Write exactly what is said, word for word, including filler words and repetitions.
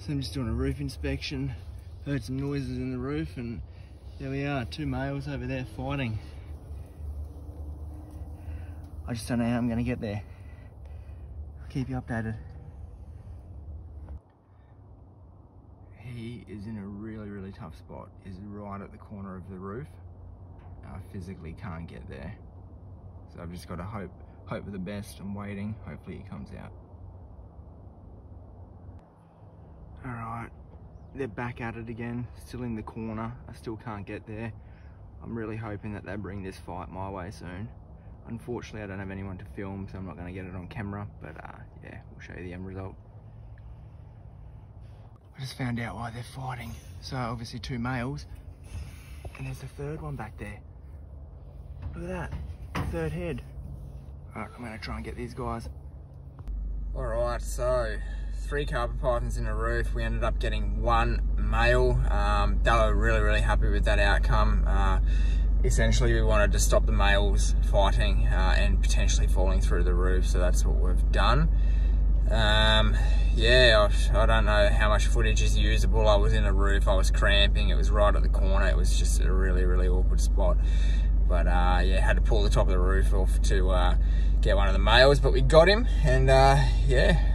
So I'm just doing a roof inspection. Heard some noises in the roof, and there we are, two males over there fighting. I just don't know how I'm gonna get there. I'll keep you updated. He is in a really, really tough spot. He's right at the corner of the roof. I physically can't get there. So I've just gotta hope, hope for the best. I'm waiting, hopefully he comes out. All right, they're back at it again, still in the corner. I still can't get there. I'm really hoping that they bring this fight my way soon. Unfortunately, I don't have anyone to film, so I'm not gonna get it on camera, but uh, yeah, we'll show you the end result. I just found out why they're fighting. So obviously two males, and there's a third one back there. Look at that, third head. All right, I'm gonna try and get these guys. All right, so three carpet pythons in a roof. We ended up getting one male. Um, they were really, really happy with that outcome. Uh, essentially, we wanted to stop the males fighting uh, and potentially falling through the roof, so that's what we've done. Um, yeah, I, I don't know how much footage is usable. I was in a roof, I was cramping, it was right at the corner. It was just a really, really awkward spot. But uh, yeah, had to pull the top of the roof off to uh, get one of the males, but we got him, and uh, yeah,